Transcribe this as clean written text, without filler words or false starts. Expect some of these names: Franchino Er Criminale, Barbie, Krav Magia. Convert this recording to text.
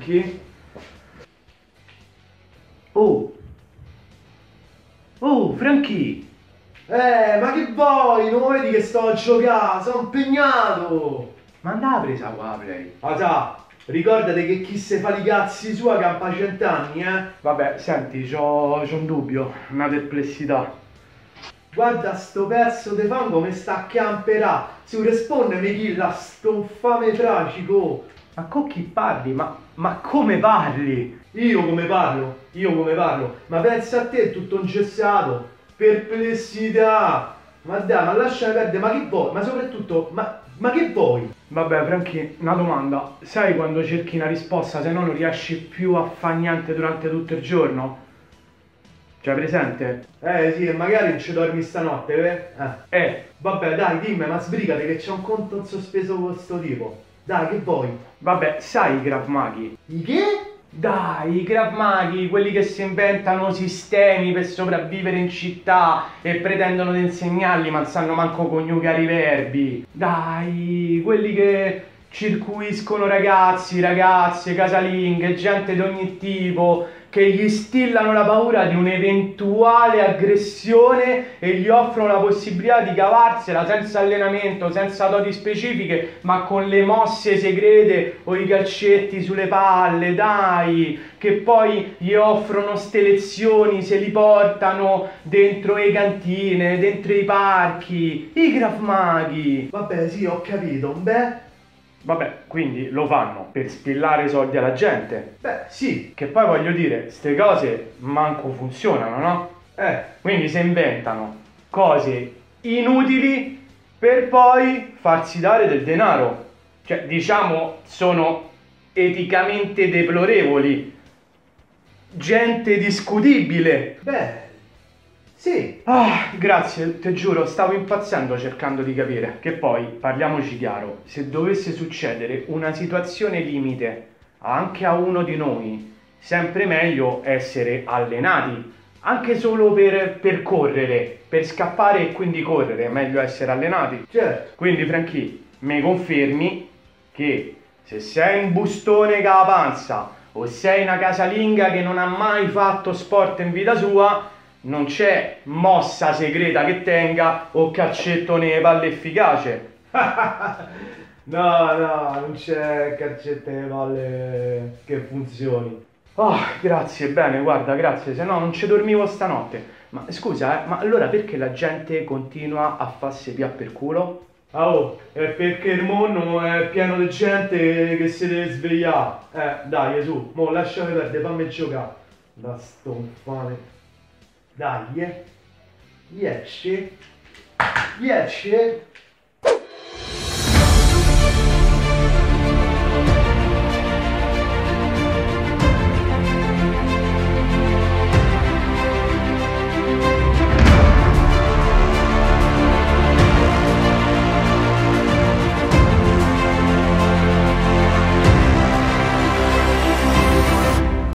bianchi. Oh! Oh, Franchi! Ma che vuoi? Non vedi che sto a giocare? Sono impegnato! Ma andava a presa qua, play! Atà, ricordate che chi se fa i cazzi sua campa cent'anni, eh! Vabbè, senti, c'ho un dubbio, una perplessità. Guarda sto pezzo di fango me sta a camperà! Si risponde mi killa sto fame tragico! Ma con chi parli? Ma come parli? Io come parlo? Io come parlo? Ma pensa a te tutto ingessato, perplessità! Ma dai, ma lasciami perdere, ma che vuoi? Ma soprattutto, ma che vuoi? Vabbè Franchi, una domanda, sai quando cerchi una risposta se no non riesci più a fare niente durante tutto il giorno? Cioè presente? Sì, e magari non ci dormi stanotte, vabbè dai dimmi, ma sbrigate che c'è un conto in sospeso con questo tipo. Dai, che vuoi? Vabbè, sai i Krav Magia? I che? Dai, i Krav Magia, quelli che si inventano sistemi per sopravvivere in città e pretendono di insegnarli ma non sanno manco coniugare i verbi. Dai, quelli che circuiscono ragazzi, ragazze, casalinghe, gente di ogni tipo che gli instillano la paura di un'eventuale aggressione e gli offrono la possibilità di cavarsela senza allenamento, senza doti specifiche, ma con le mosse segrete o i calcetti sulle palle, dai, che poi gli offrono ste lezioni, se li portano dentro le cantine, dentro i parchi, i Krav Magia. Vabbè, sì, ho capito, beh... Vabbè, quindi lo fanno per spillare soldi alla gente. Beh, sì. Che poi voglio dire, ste cose manco funzionano, no? Quindi si inventano cose inutili per poi farsi dare del denaro. Cioè, diciamo, sono eticamente deplorevoli. Gente discutibile. Beh... Sì. Ah, grazie, te giuro, stavo impazzendo cercando di capire. Che poi, parliamoci chiaro, se dovesse succedere una situazione limite anche a uno di noi, sempre meglio essere allenati, anche solo per correre, per scappare e quindi correre, è meglio essere allenati. Certo. Quindi Franchi, mi confermi che se sei un bustone che ha la panza o sei una casalinga che non ha mai fatto sport in vita sua, non c'è mossa segreta che tenga o calcetto nelle palle efficace. No, non c'è calcetto nelle palle che funzioni. Oh, grazie, bene, guarda, grazie, se no non ci dormivo stanotte. Ma scusa, ma allora perché la gente continua a farsi pià per culo? Oh, è perché il mondo è pieno di gente che si deve svegliare. Dai, Gesù, mo lasciami perdere, fammi giocare. Da stonfare. Dai, 10, 10.